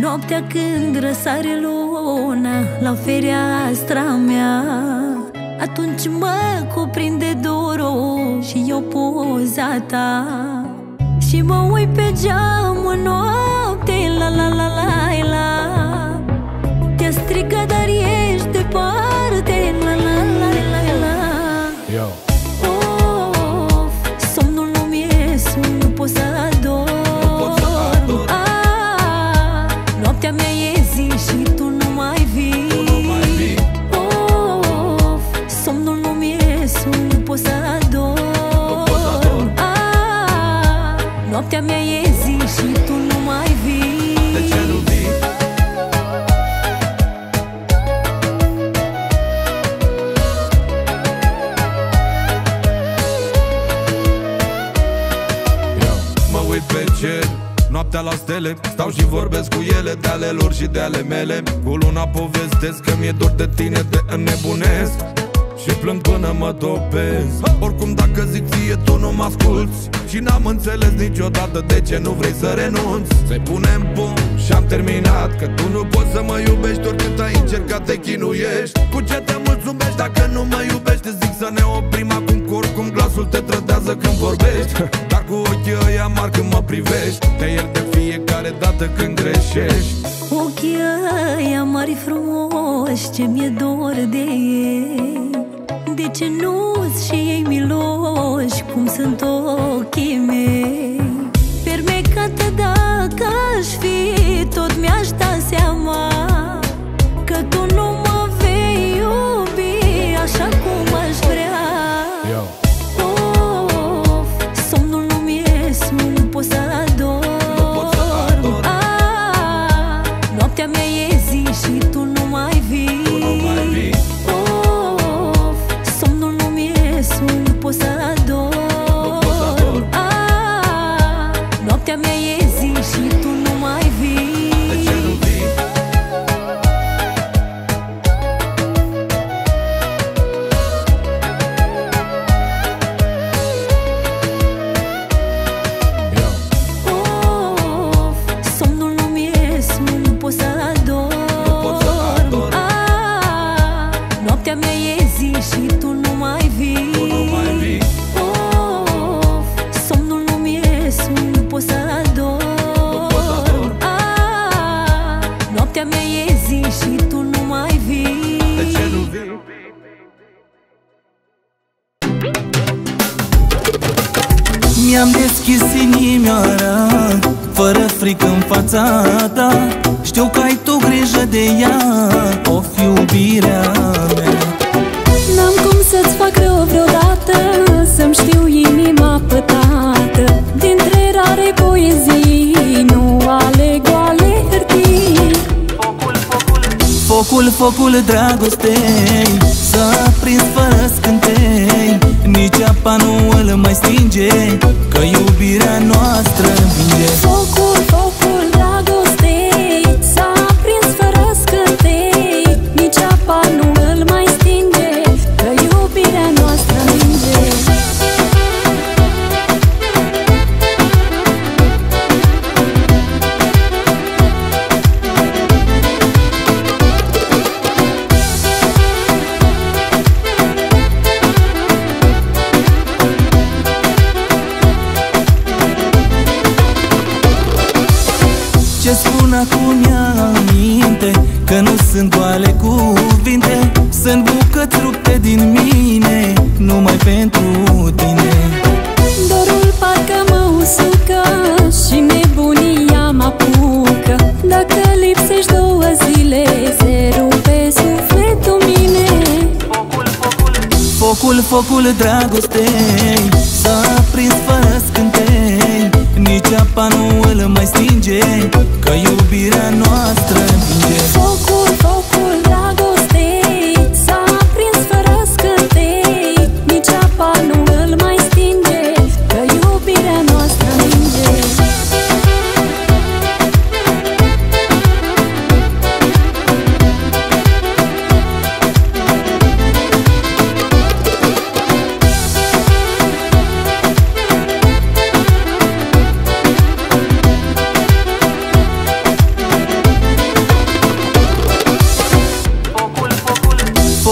Noaptea când răsare luna la fereastra mea, atunci mă cuprinde dorul și eu poza ta. Și mă uit pe geam în noapte, la la la la la. Te-a strigat, dar ești departe, la la la la la. Yo. Of, somnul nu-mi ies, nu pot să adorm. Noaptea mea e zi și tu nu mai vii. Of, somnul nu-mi ies, nu pot să adorm. Noaptea mea e zi și tu nu mai vii. De ce nu vii? Mă uit pe cer, noaptea la stele, stau și vorbesc cu ele, de ale lor și de ale mele. Cu luna povestesc că mi-e dor de tine, te înnebunesc și plâng până mă topesc. Oricum dacă zic ție, tu nu mă asculți și n-am înțeles niciodată de ce nu vrei să renunți. Să-i punem punct și am terminat, că tu nu poți să mă iubești oricât ai încercat, te chinuiești. Cu ce te mulțumești dacă nu mă iubești? Zic să ne oprim acum, că oricum glasul te trădează când vorbești. Dar cu ochii ăia mari când mă privești, te iert de fiecare dată când greșești. Ochii ăia mari frumoși, ce mi-e dor de ei. De ce nu-s și ei miloși cum sunt ochii mei? Fermecată dacă aș fi, tot mi-aș da seama că tu nu mă vei iubi așa cum aș vrea. Of, somnul nu-mi ies, nu pot să adorm. Noaptea mea e zi și tu nu mai vii. Nu pot să adorm. Noaptea mea e zi și tu nu mai vii. De ce nu vii? Of, somnul nu-mi ies, nu pot să adorm. Noaptea mea e zi și tu nu mai vii. Noaptea mea e zi și tu nu mai vii. De ce nu vii? Mi-am deschis inimioara, fără frică în fața ta. Știu că ai tu grijă de ea, of, iubirea mea. N-am cum să-ți fac rău vreodată, să-mi știu inima pătată. Dintre rare poezii nu aleg o alertii. Focul, focul dragostei s-a aprins fără scântei. Nici apa nu îl mai stinge, că iubirea noastră învinge. Focul, focul dragostei s-a aprins fără scântei. Nici apa nu îl mai stinge, că iubirea noastră învinge. Acum ia aminte că nu sunt goale cuvinte, sunt bucăți rupte din mine numai pentru tine. Dorul parcă mă usucă și nebunia mă apucă. Dacă lipsești 2 zile, se rupe sufletul mine. Focul, focul, focul, focul dragostei s-a aprins fără scântei. Nici apa nu îl mai stinge, că iubirea noastră învinge. Focul, focul dragostei s-a aprins fără scântei. Nici apa nu îl mai stinge, că iubirea noastră învinge.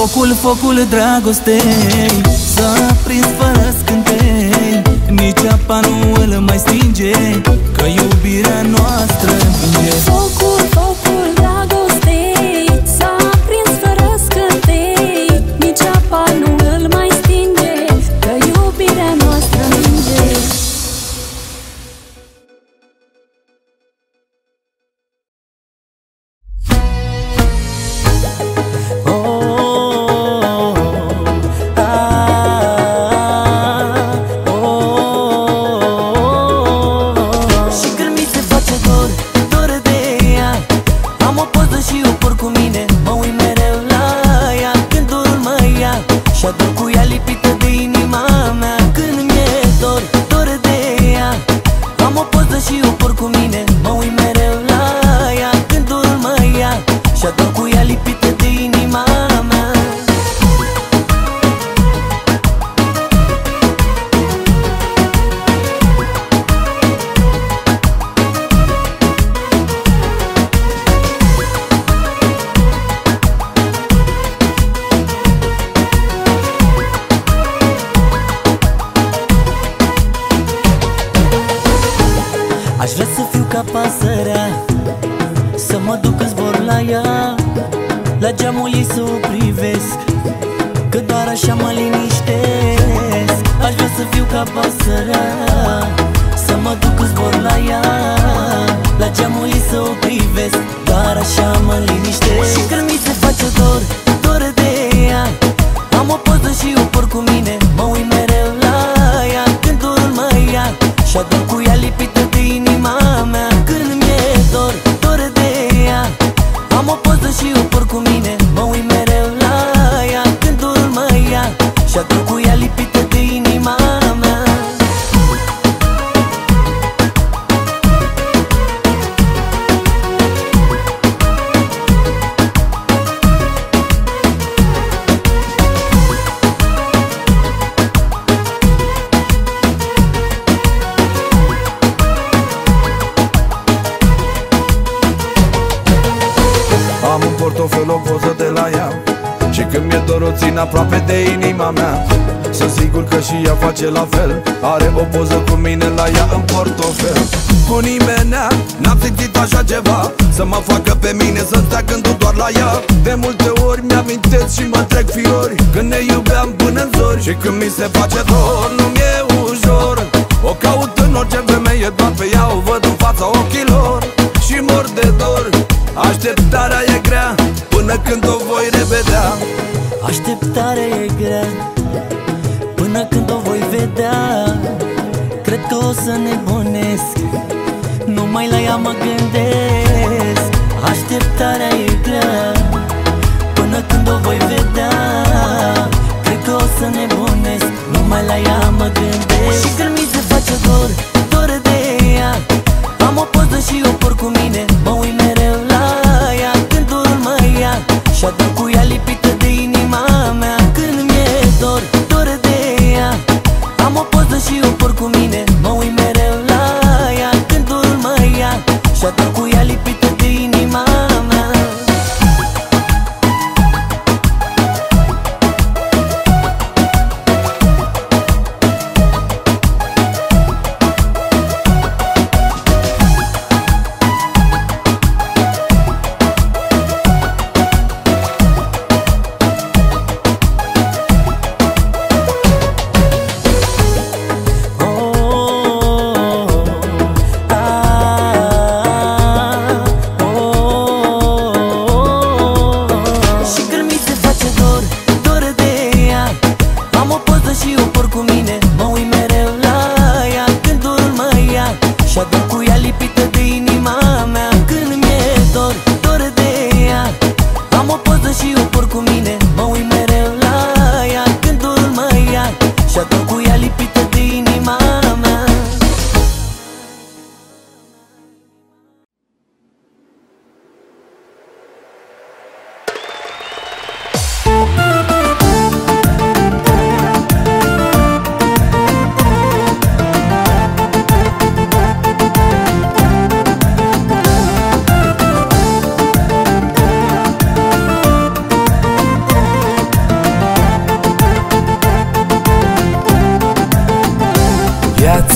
Focul dragostei s-a prins fără scântei, nici apa nu îl mai stinge, că iubirea noastră învinge. Focul dragostei s-a prins fără scântei, nici apa nu îl mai stinge, că iubirea noastră învinge.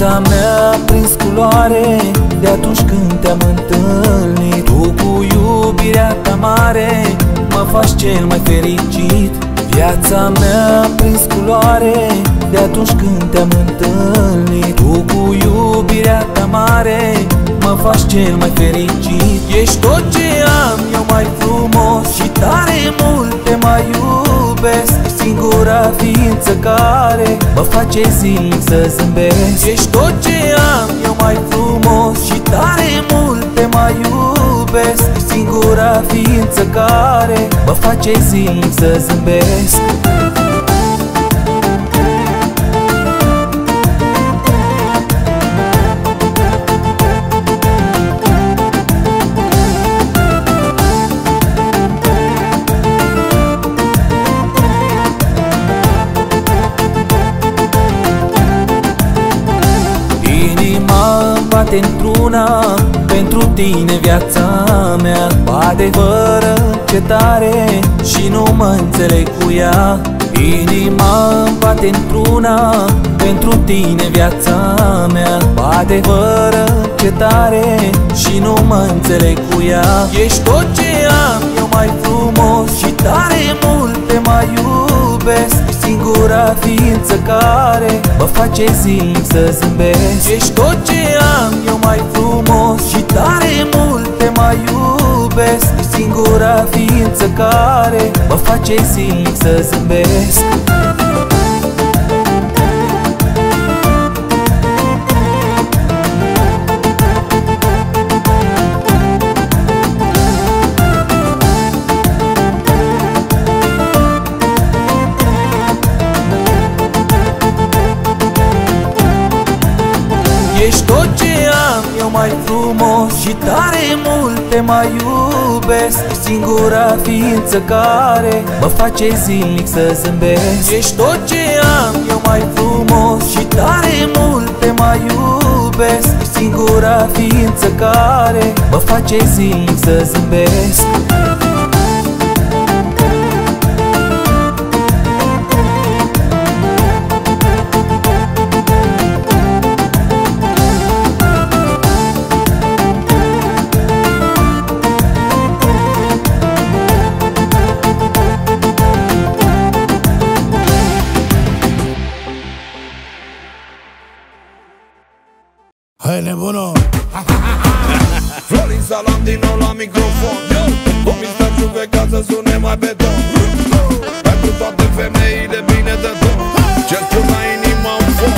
Viața mea a prins culoare de atunci când te-am întâlnit. Tu cu iubirea ta mare mă faci cel mai fericit. Viața mea a prins culoare de atunci când te-am întâlnit. Tu cu iubirea ta mare mă faci cel mai fericit. Ești tot ce am eu mai frumos și tare mult te mai iubesc. Singura ființă care mă face zilnic să zâmbesc. Ești tot ce am eu mai frumos și tare mult te mai iubesc. Singura ființă care mă face zilnic să zâmbesc. Într-una, pentru tine viața mea bate fără încetare și nu mă înțeleg cu ea. Inima bate într-una, pentru tine viața mea bate fără încetare și nu mă înțeleg cu ea. Ești tot ce am eu mai frumos și tare mult te mai iubesc. Singura ființă care mă face zilnic să zâmbesc. Ești tot ce am eu mai frumos și tare mult te mai iubesc. Singura ființă care mă face zilnic să zâmbesc. Ești tot ce am eu mai frumos și tare mult te mai iubesc. Singura ființă care mă face zilnic să zâmbesc. Ești tot ce am eu mai frumos și tare mult te mai iubesc. Singura ființă care mă face zilnic să zâmbesc. Hai nebună! Florin Salam din nou la microfon. Domnul juve ca să sune mai beton. Pentru toate femeile bine de tot, ce-l pun la inima un foc.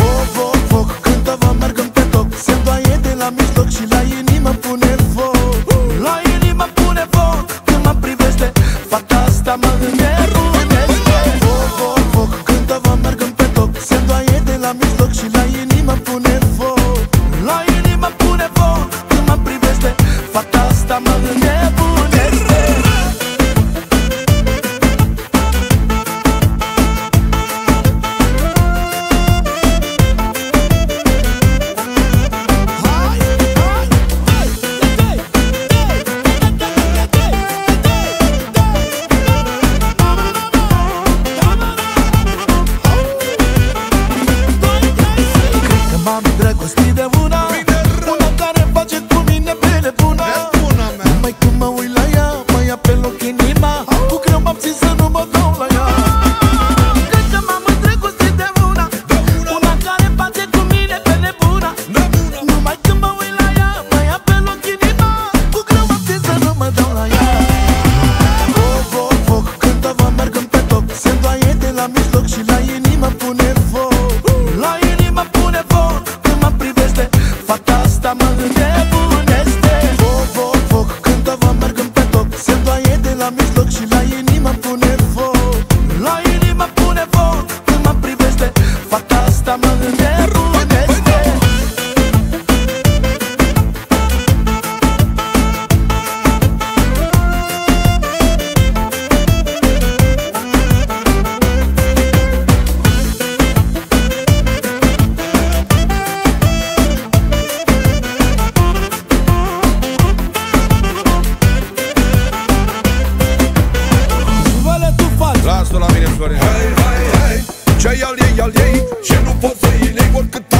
Foc, foc, foc, când vă mergem pe toc, se doaie de la mijloc și la inimă pune foc. La inimă pune foc, când mă privește, fata asta mă înerunește. Foc, foc, foc, când vă mergem pe toc, se doaie de la mijloc și la inimă pune foc. Lasă-o la mine, Florin. Hai, hai, hai, ce-ai al ei, ce nu pot să-i lei oricât.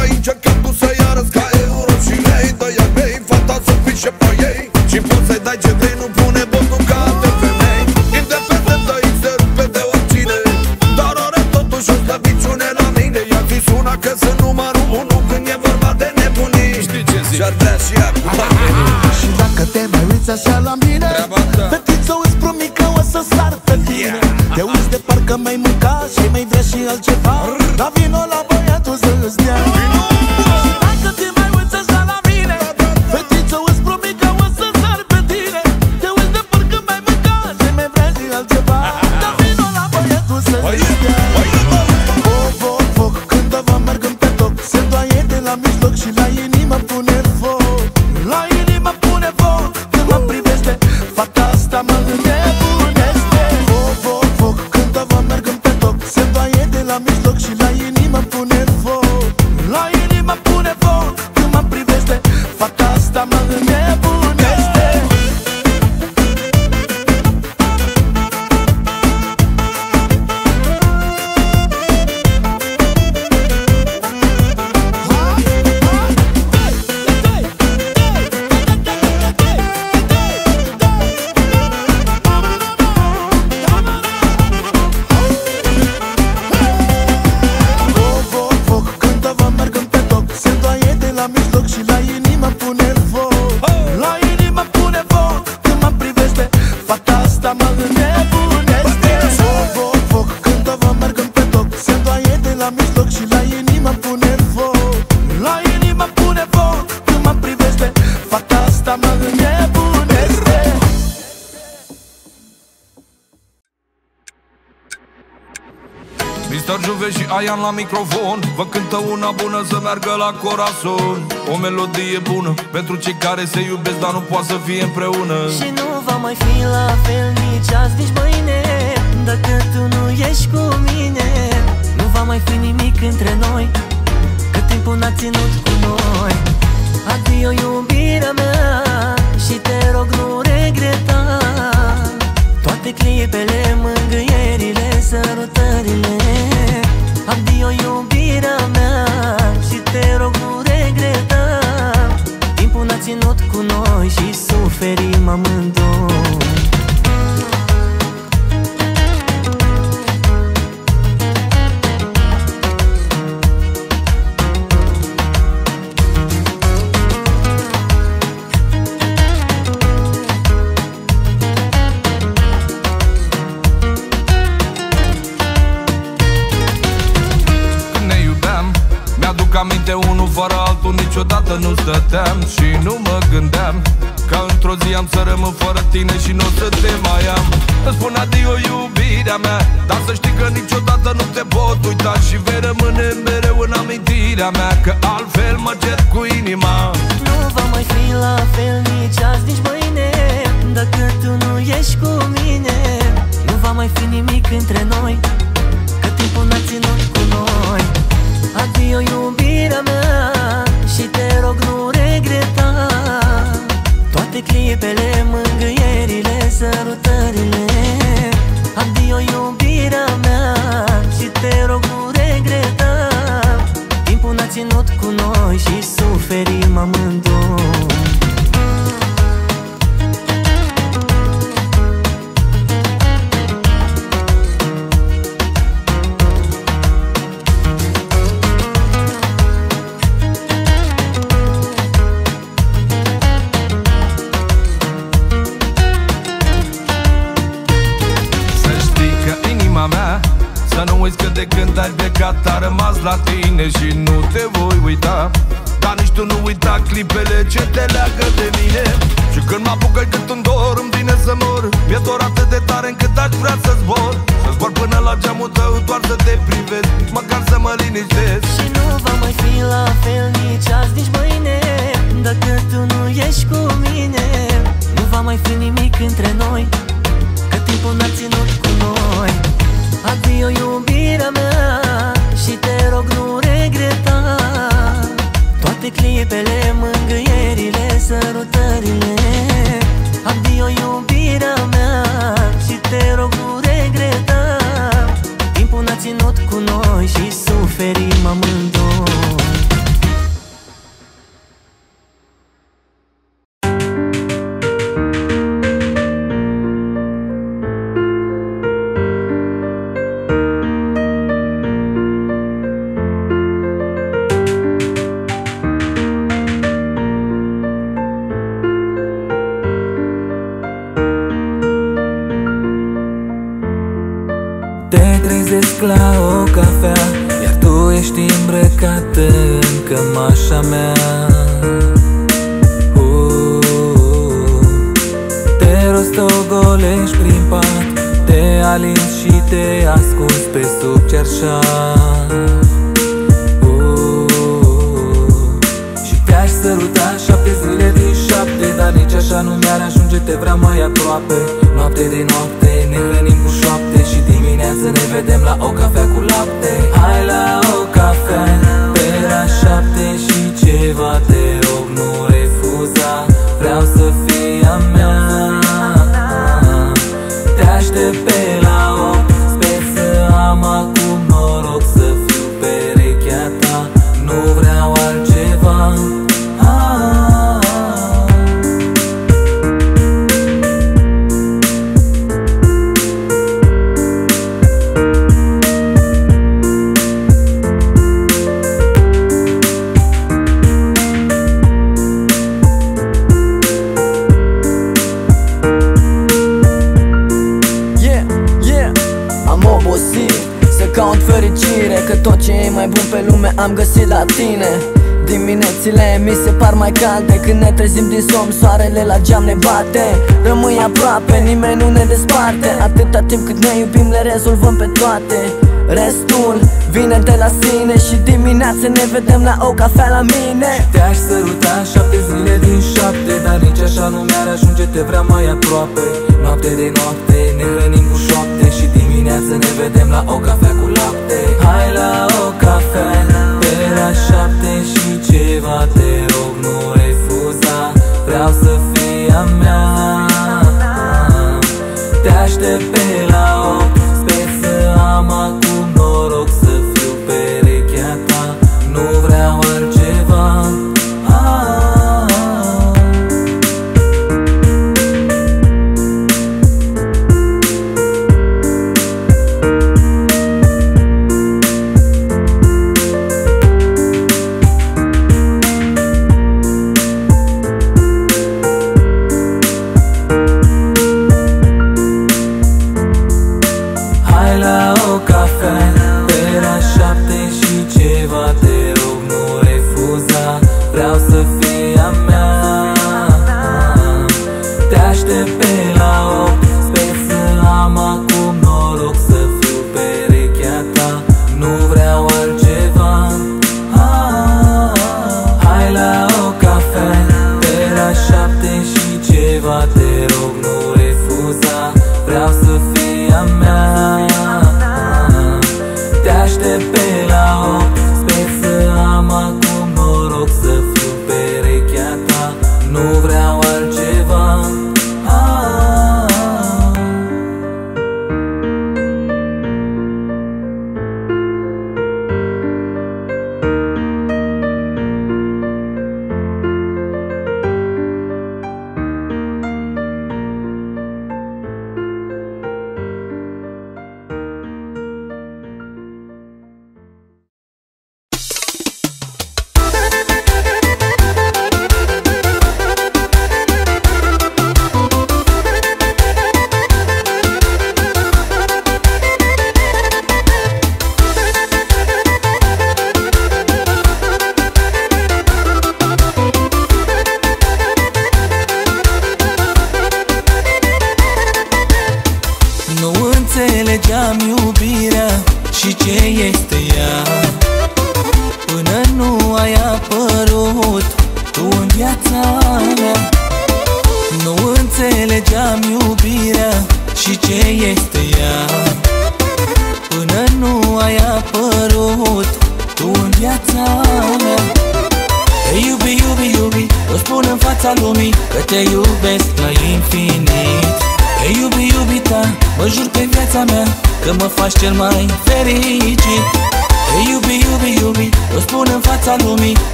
pe tine. Te uiți de parcă mai mâncat și mai vrea și altceva. Dar vino la băiatul să-ți dea. Și dacă te mai uiți așa la mine, fetiță, îți promit că o să sar pe tine. Te uiți de parcă mai mâncat și mai vrea și altceva. Dar vino la băiatul să-ți dea. Foc, foc, foc, când vă mergem pe toc, se doaie de la mijloc și la inimă pune foc. La inimă pune foc când mă privește, fata asta mă înnebunește. Foc, foc, foc, când vă mergem pe toc, se doaie de la mijloc și la inimă pune foc. La inimă pune foc când mă privește, fata asta mă înnebunește. Mister Juve și Aian la microfon vă cântă una bună să meargă la corazon. O melodie bună pentru cei care se iubesc, dar nu poate să fie împreună. Și nu va mai fi la fel nici azi, nici mâine, dacă tu nu ești cu mine. Nu va mai fi nimic între noi, cât timpul n-a ținut cu noi. Adio, iubirea mea, și te rog nu regreta toate clipele, mângâierile, sărutările. Adio, iubirea mea, și te rog nu regreta. Timpul n-a ținut cu noi și suferim amândoi. Fără altul niciodată nu stăteam și nu mă gândeam ca într-o zi am să rămân fără tine și nu o să te mai am. Îți spun adio, iubirea mea, dar să știi că niciodată nu te pot uita și vei rămâne mereu în amintirea mea, că altfel mă cer cu inima. Nu va mai fi la fel nici azi, nici mâine, dacă tu nu ești cu mine. Nu va mai fi nimic între noi, că timpul n-a ținut cu noi. Adio, iubirea mea, și te rog nu regreta toate clipele, mângâierile, sărutările. Adio, iubirea mea, și te rog nu regreta. Timpul n-a ținut cu noi și suferim amândoi. Că de când ai plecat a rămas la tine și nu te voi uita, dar nici tu nu uita clipele ce te leagă de mine. Și când mă apucă-i cât îmi dor, îmi vine să mor, mi-e dor atât de tare încât aș vrea să zbor. Să zbor până la geamul tău doar să te privesc, măcar să mă liniștesc. Și nu va mai fi la fel nici azi, nici mâine, dacă tu nu ești cu mine. Nu va mai fi nimic între noi, că timpul n-a ținut cu noi. Adio, iubirea mea, și te rog nu regreta toate clipele, mângâierile, sărutările. Adio, iubirea mea, și te rog nu regreta. Timpul n-a ținut cu noi și suferim amândoi. Te trezesc la o cafea, iar tu ești îmbrăcată în cămașa mea. Te rostogolești prin pat, te alinzi și te ascunzi pe sub cerșa. Și te-aș săruta 7 zile din 7, dar nici așa nu mi-ar ajunge, te vreau mai aproape. Noapte de noapte ne hrănim cu șoapte și dimineața ne vedem la o cafea cu lapte. Hai la o cafea pe la 7 și ceva, te rog nu refuza, vreau să fii a mea. Te aștept pe la 8, sper să am acum noroc să fiu perechea ta, nu vreau altceva. Caut fericire, că tot ce e mai bun pe lume am găsit la tine. Diminețile mi se par mai calde când ne trezim din somn, soarele la geam ne bate. Rămâi aproape, nimeni nu ne desparte, atâta timp cât ne iubim le rezolvăm pe toate. Restul vine de la sine și dimineața ne vedem la o cafea la mine. Te-aș săruta 7 zile din 7, dar nici așa nu mi-ar ajunge, te vreau mai aproape. Noapte de noapte ne hrănim cu șoapte și dimineața ne vedem la o cafea cu lapte. Hai la o cafea pe la 7 și ceva, te rog nu refuza, vreau să fii a mea. Te aștept pe la 8, sper să am acum noroc să fiu perechea ta, nu vreau altceva.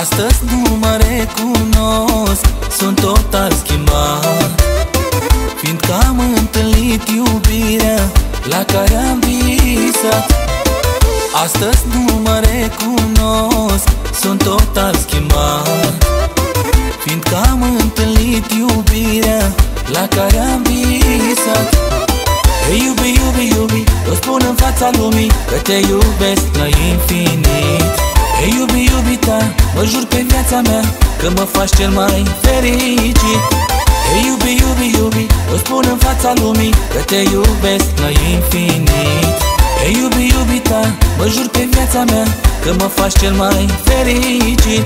Astăzi nu mă recunosc, sunt total schimbat, fiindcă am întâlnit iubirea la care am visat. Astăzi nu mă recunosc, sunt total schimbat, fiindcă am întâlnit iubirea la care am visat. Hey, iubi, iubi, iubi, o spun în fața lumii că te iubesc la infinit. Hey, iubi, iubita, mă jur pe viața mea că mă faci cel mai fericit. Hey, iubi, iubi, iubi, o spun în fața lumii că te iubesc la infinit. Hey, iubi, iubita, mă jur pe viața mea că mă faci cel mai fericit.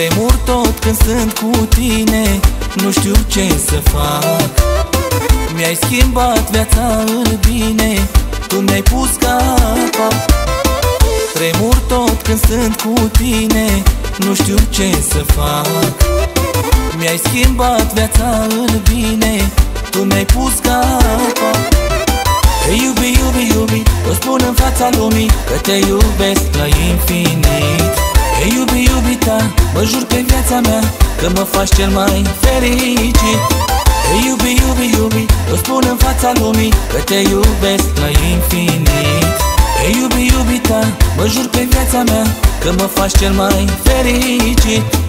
Tremur tot când sunt cu tine, nu știu ce să fac. Mi-ai schimbat viața în bine, tu mi-ai pus capa. Tremur tot când sunt cu tine, nu știu ce să fac. Mi-ai schimbat viața în bine, tu mi-ai pus capa. Hey, iubi, iubi, iubi, o spun în fața lumii că te iubesc la infinit. Hey, iubi, iubita, mă jur pe viața mea că mă faci cel mai fericit. Hey, iubi, iubi, iubi, o spun în fața lumii că te iubesc la infinit. Hey, iubi, iubita, mă jur pe viața mea că mă faci cel mai fericit.